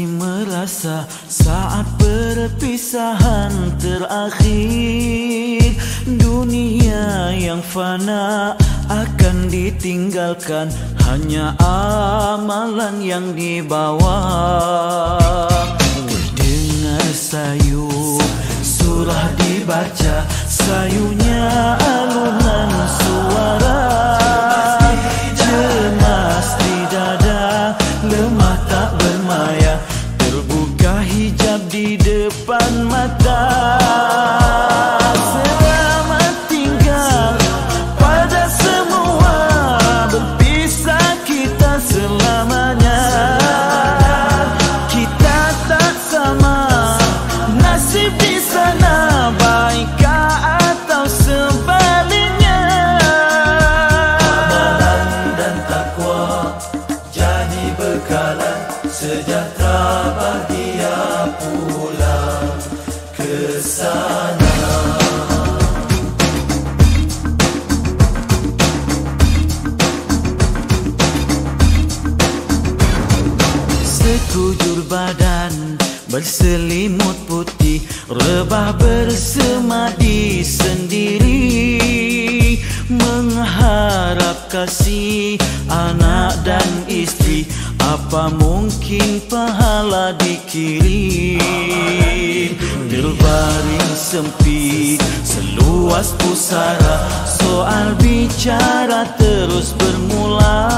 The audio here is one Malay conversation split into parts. masih merasa saat perpisahan terakhir. Dunia yang fana akan ditinggalkan, hanya amalan yang dibawa. Dengar sayu, surah dibaca, sayunya alunan suara. Jemas di dada, lemah tak bermaya, terbuka hijab di depan mata. Sejahtera bahagia pulang ke sana. Sekujur badan berselimut putih, rebah bersemadi sendiri, mengharap kasih anak dan istri. Apa mungkin pahala dikirim? Terbaring sempit seluas pusara, soal bicara terus bermula.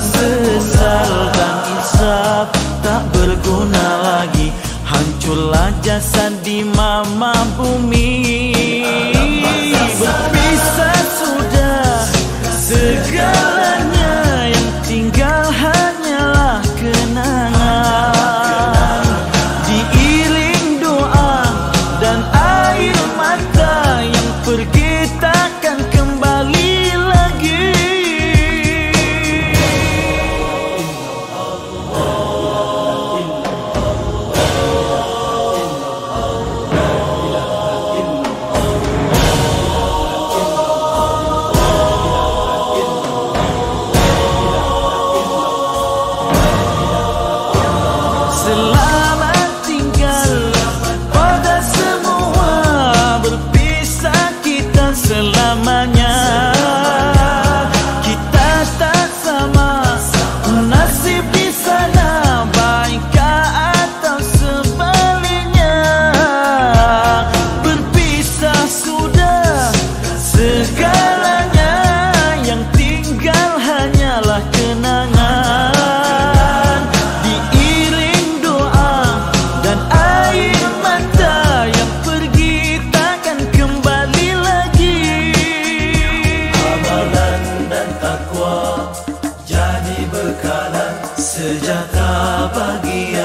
Sesal dan insaf tak berguna lagi, hancurlah jasad di mama bumi. Berpisah sudah segalanya, tinggal hanyalah kenangan, diiring doa dan air mata yang pergi takkan kembali lagi. Sejahtera bahagia.